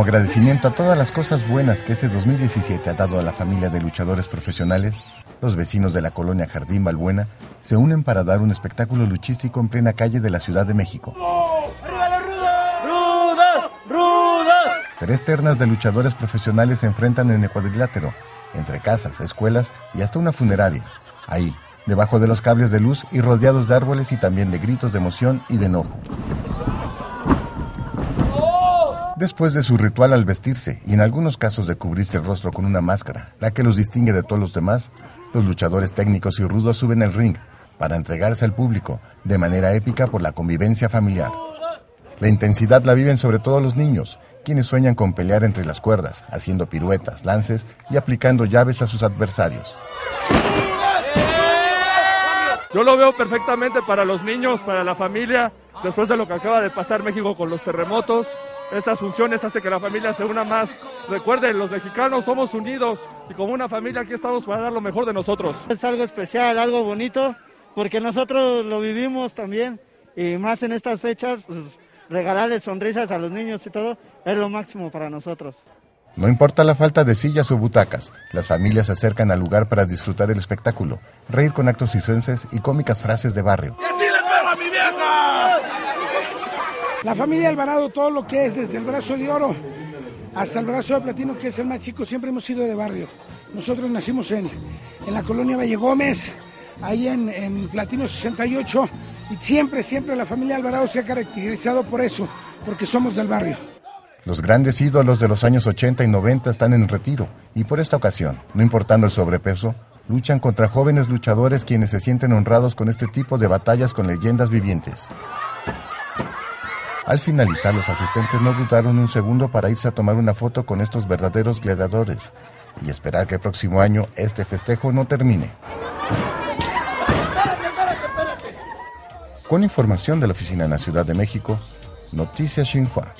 Como agradecimiento a todas las cosas buenas que este 2017 ha dado a la familia de luchadores profesionales, los vecinos de la colonia Jardín Balbuena se unen para dar un espectáculo luchístico en plena calle de la Ciudad de México. Tres ternas de luchadores profesionales se enfrentan en el cuadrilátero, entre casas, escuelas y hasta una funeraria. Ahí, debajo de los cables de luz y rodeados de árboles y también de gritos de emoción y de enojo. Después de su ritual al vestirse y en algunos casos de cubrirse el rostro con una máscara, la que los distingue de todos los demás, los luchadores técnicos y rudos suben al ring para entregarse al público de manera épica por la convivencia familiar. La intensidad la viven sobre todo los niños, quienes sueñan con pelear entre las cuerdas, haciendo piruetas, lances y aplicando llaves a sus adversarios. Yo lo veo perfectamente para los niños, para la familia, después de lo que acaba de pasar México con los terremotos. Estas funciones hacen que la familia se una más. Recuerden, los mexicanos somos unidos y como una familia aquí estamos para dar lo mejor de nosotros. Es algo especial, algo bonito, porque nosotros lo vivimos también y más en estas fechas, pues, regalarles sonrisas a los niños y todo es lo máximo para nosotros. No importa la falta de sillas o butacas, las familias se acercan al lugar para disfrutar el espectáculo, reír con actos circenses y cómicas frases de barrio. ¡Que sí le pego a mi vieja! La familia Alvarado, todo lo que es, desde el brazo de oro hasta el brazo de platino, que es el más chico, siempre hemos sido de barrio. Nosotros nacimos en la colonia Valle Gómez, ahí en Platino 68, y siempre la familia Alvarado se ha caracterizado por eso, porque somos del barrio. Los grandes ídolos de los años 80 y 90 están en retiro, y por esta ocasión, no importando el sobrepeso, luchan contra jóvenes luchadores quienes se sienten honrados con este tipo de batallas con leyendas vivientes. Al finalizar, los asistentes no dudaron un segundo para irse a tomar una foto con estos verdaderos gladiadores y esperar que el próximo año este festejo no termine. Con información de la oficina en la Ciudad de México, Noticias Xinhua.